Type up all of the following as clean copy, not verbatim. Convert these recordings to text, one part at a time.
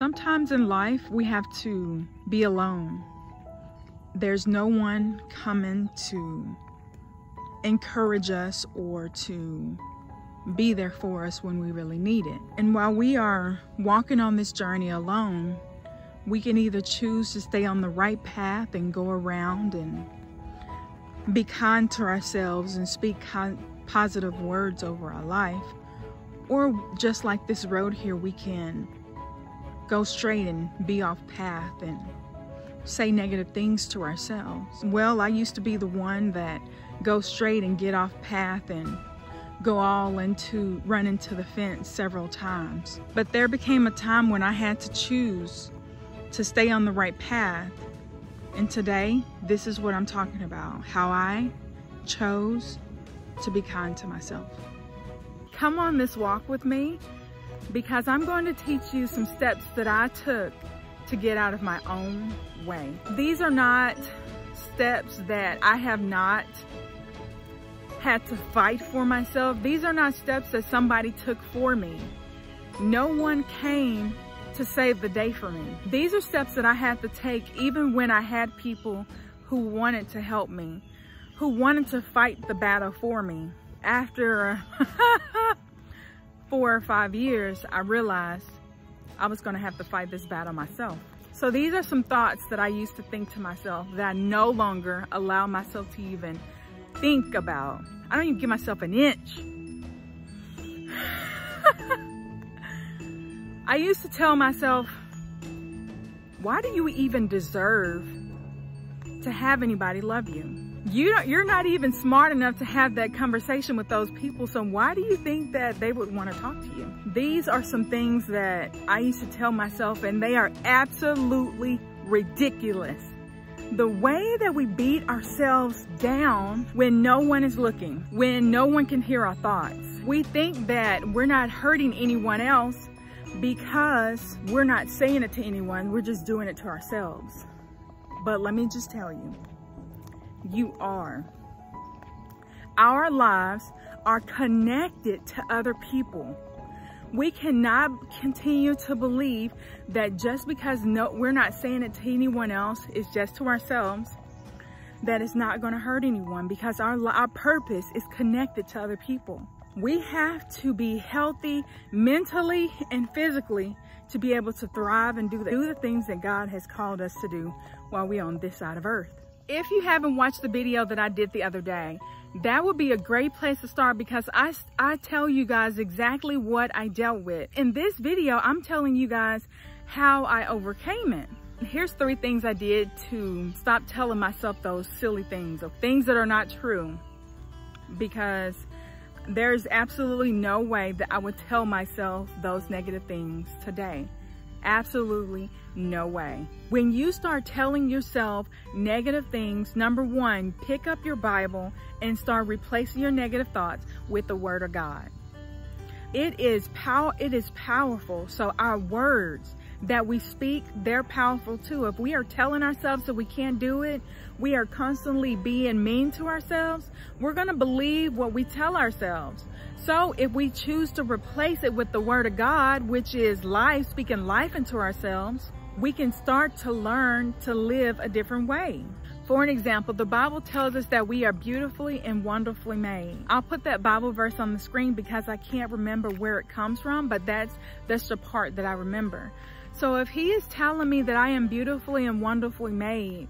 Sometimes in life, we have to be alone. There's no one coming to encourage us or to be there for us when we really need it. And while we are walking on this journey alone, we can either choose to stay on the right path and go around and be kind to ourselves and speak positive words over our life, or just like this road here, we can go straight and be off path and say negative things to ourselves. Well, I used to be the one that goes straight and get off path and run into the fence several times. But there became a time when I had to choose to stay on the right path. And today, this is what I'm talking about, how I chose to be kind to myself. Come on this walk with me, because I'm going to teach you some steps that I took to get out of my own way. These are not steps that I have not had to fight for myself. These are not steps that somebody took for me. No one came to save the day for me. These are steps that I had to take even when I had people who wanted to help me, who wanted to fight the battle for me. After 4 or 5 years, I realized I was going to have to fight this battle myself. So these are some thoughts that I used to think to myself that I no longer allow myself to even think about. I don't even give myself an inch. I used to tell myself, why do you even deserve to have anybody love you? You're not even smart enough to have that conversation with those people, so why do you think that they would want to talk to you? These are some things that I used to tell myself, and they are absolutely ridiculous. The way that we beat ourselves down when no one is looking, when no one can hear our thoughts. We think that we're not hurting anyone else because we're not saying it to anyone, we're just doing it to ourselves. But let me just tell you, you are. Our lives are connected to other people. We cannot continue to believe that just because we're not saying it to anyone else, it's just to ourselves, that it's not going to hurt anyone, because our purpose is connected to other people. We have to be healthy mentally and physically to be able to thrive and do the things that God has called us to do while we're on this side of earth. If you haven't watched the video that I did the other day, that would be a great place to start, because I tell you guys exactly what I dealt with. In this video, I'm telling you guys how I overcame it. Here's 3 things I did to stop telling myself those silly things, or things that are not true, because there's absolutely no way that I would tell myself those negative things today. Absolutely no way. When you start telling yourself negative things, number 1, pick up your Bible and start replacing your negative thoughts with the Word of God. It is powerful. So our words that we speak, they're powerful too. If we are telling ourselves that we can't do it, we are constantly being mean to ourselves, we're going to believe what we tell ourselves. So if we choose to replace it with the Word of God, which is life, speaking life into ourselves, we can start to learn to live a different way. For an example, the Bible tells us that we are beautifully and wonderfully made. I'll put that Bible verse on the screen because I can't remember where it comes from, but that's the part that I remember. So if He is telling me that I am beautifully and wonderfully made,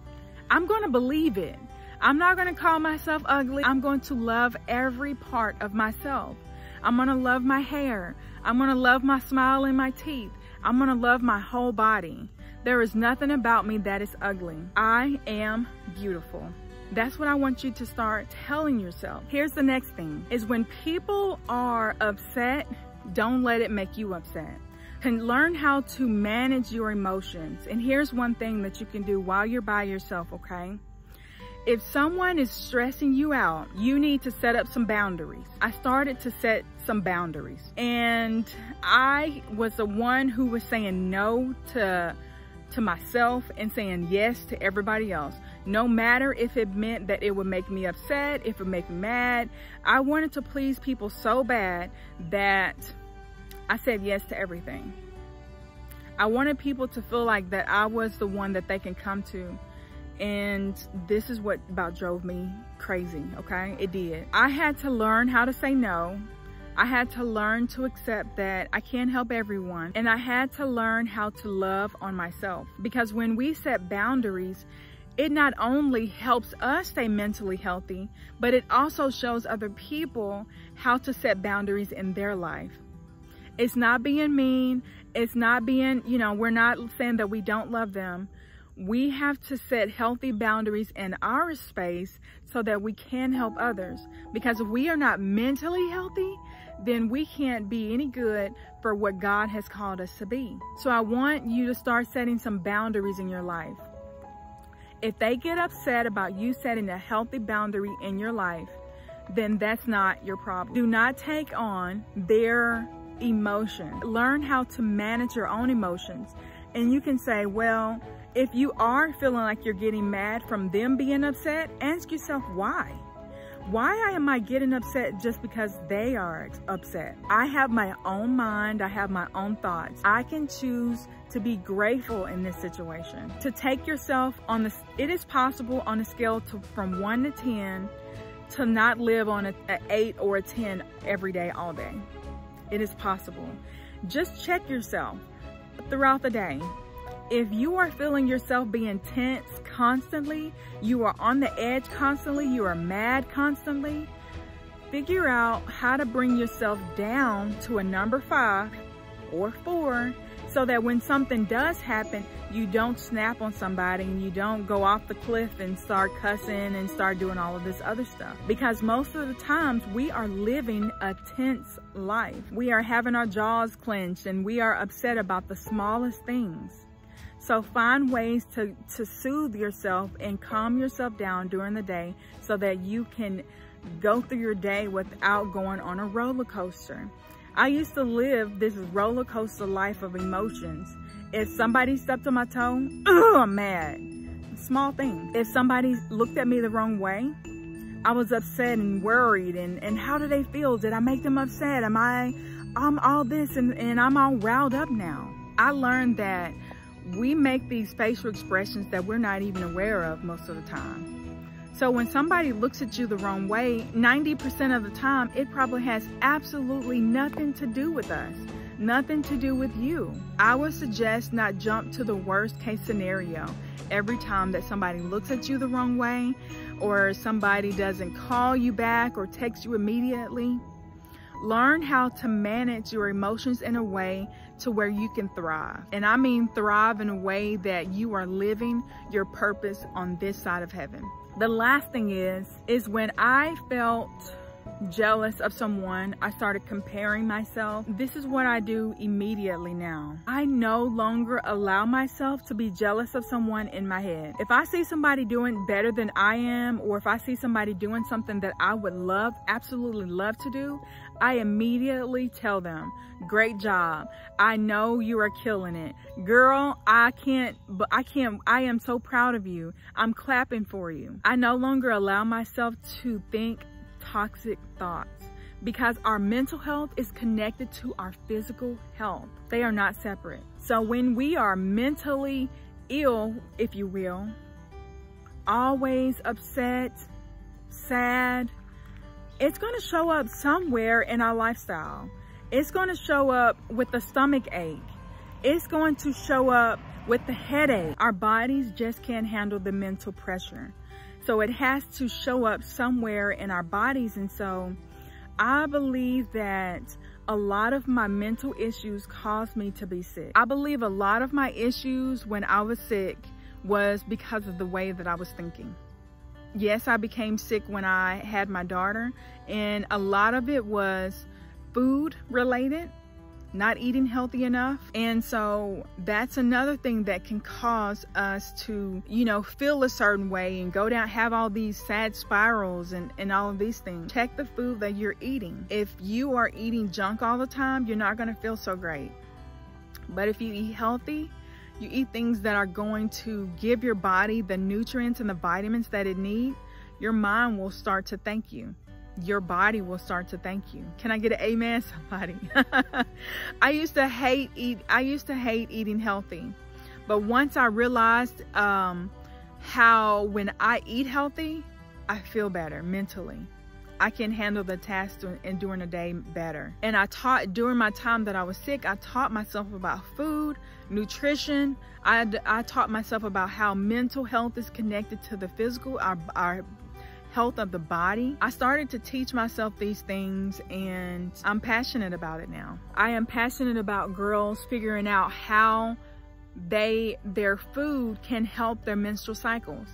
I'm going to believe it. I'm not going to call myself ugly. I'm going to love every part of myself. I'm going to love my hair. I'm going to love my smile and my teeth. I'm going to love my whole body. There is nothing about me that is ugly. I am beautiful. That's what I want you to start telling yourself. Here's the next thing, is when people are upset, don't let it make you upset. Can learn how to manage your emotions. And here's one thing that you can do while you're by yourself, okay? If someone is stressing you out, you need to set up some boundaries. I started to set some boundaries, and I was the one who was saying no to myself and saying yes to everybody else, no matter if it meant that it would make me upset, if it would make me mad. I wanted to please people so bad that I said yes to everything. I wanted people to feel like that I was the one that they can come to. And this is what about drove me crazy, okay? It did. I had to learn how to say no. I had to learn to accept that I can't help everyone. And I had to learn how to love on myself. Because when we set boundaries, it not only helps us stay mentally healthy, but it also shows other people how to set boundaries in their life. It's not being mean. It's not being, you know, we're not saying that we don't love them. We have to set healthy boundaries in our space so that we can help others. Because if we are not mentally healthy, then we can't be any good for what God has called us to be. So I want you to start setting some boundaries in your life. If they get upset about you setting a healthy boundary in your life, then that's not your problem. Do not take on their emotion. Learn how to manage your own emotions. And you can say, well, if you are feeling like you're getting mad from them being upset, ask yourself why. Why am I getting upset just because they are upset? I have my own mind. I have my own thoughts. I can choose to be grateful in this situation. To take yourself on this, it is possible on a scale from 1 to 10 to not live on an 8 or a 10 every day, all day. It is possible. Just check yourself throughout the day. If you are feeling yourself being tense constantly, you are on the edge constantly, you are mad constantly, figure out how to bring yourself down to a number 5 or 4 so that when something does happen, you don't snap on somebody and you don't go off the cliff and start cussing and start doing all of this other stuff. Because most of the times we are living a tense life. We are having our jaws clenched and we are upset about the smallest things. So find ways to soothe yourself and calm yourself down during the day so that you can go through your day without going on a roller coaster. I used to live this roller coaster life of emotions. If somebody stepped on my toe, I'm mad. Small thing. If somebody looked at me the wrong way, I was upset and worried. And how do they feel? Did I make them upset? I'm all this and I'm all riled up now. I learned that we make these facial expressions that we're not even aware of most of the time. So when somebody looks at you the wrong way, 90% of the time, it probably has absolutely nothing to do with us, nothing to do with you. I would suggest not jump to the worst case scenario every time that somebody looks at you the wrong way or somebody doesn't call you back or text you immediately. Learn how to manage your emotions in a way to where you can thrive. And I mean thrive in a way that you are living your purpose on this side of heaven. The last thing is when I felt jealous of someone, I started comparing myself. This is what I do immediately now. I no longer allow myself to be jealous of someone in my head. If I see somebody doing better than I am, or if I see somebody doing something that I would love, absolutely love to do, I immediately tell them, great job. I know you are killing it. Girl, I am so proud of you. I'm clapping for you. I no longer allow myself to think toxic thoughts because our mental health is connected to our physical health. They are not separate. So when we are mentally ill, if you will, always upset, sad, it's going to show up somewhere in our lifestyle. It's going to show up with the stomach ache. It's going to show up with the headache. Our bodies just can't handle the mental pressure. So it has to show up somewhere in our bodies. And so I believe that a lot of my mental issues caused me to be sick. I believe a lot of my issues when I was sick was because of the way that I was thinking. Yes, I became sick when I had my daughter, and a lot of it was food related, not eating healthy enough. And so that's another thing that can cause us to, you know, feel a certain way and go down, have all these sad spirals and all of these things. Check the food that you're eating. If you are eating junk all the time, you're not going to feel so great. But if you eat healthy, you eat things that are going to give your body the nutrients and the vitamins that it needs, your mind will start to thank you. your body will start to thank you. Can I get an amen, somebody? I used to hate eating healthy. But once I realized how when I eat healthy, I feel better mentally. I can handle the tasks and during the day better. And I taught during my time that I was sick, I taught myself about food, nutrition. I taught myself about how mental health is connected to the physical, our health of the body. I started to teach myself these things, and I'm passionate about it now. I am passionate about girls figuring out how their food can help their menstrual cycles.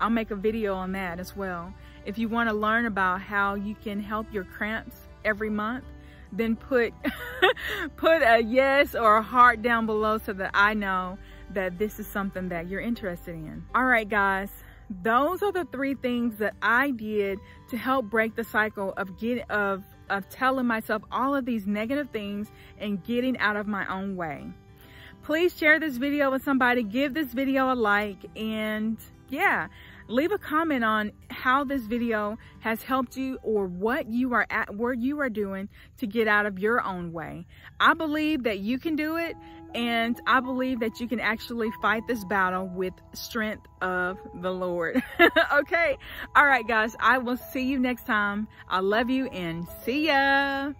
I'll make a video on that as well. If you want to learn about how you can help your cramps every month, then put a yes or a heart down below so that I know that this is something that you're interested in. All right, guys, those are the three things that I did to help break the cycle of telling myself all of these negative things and getting out of my own way. Please share this video with somebody, give this video a like, and yeah, leave a comment on how this video has helped you or what you are doing to get out of your own way. I believe that you can do it, and I believe that you can actually fight this battle with strength of the Lord. Okay. All right, guys, I will see you next time. I love you, and see ya.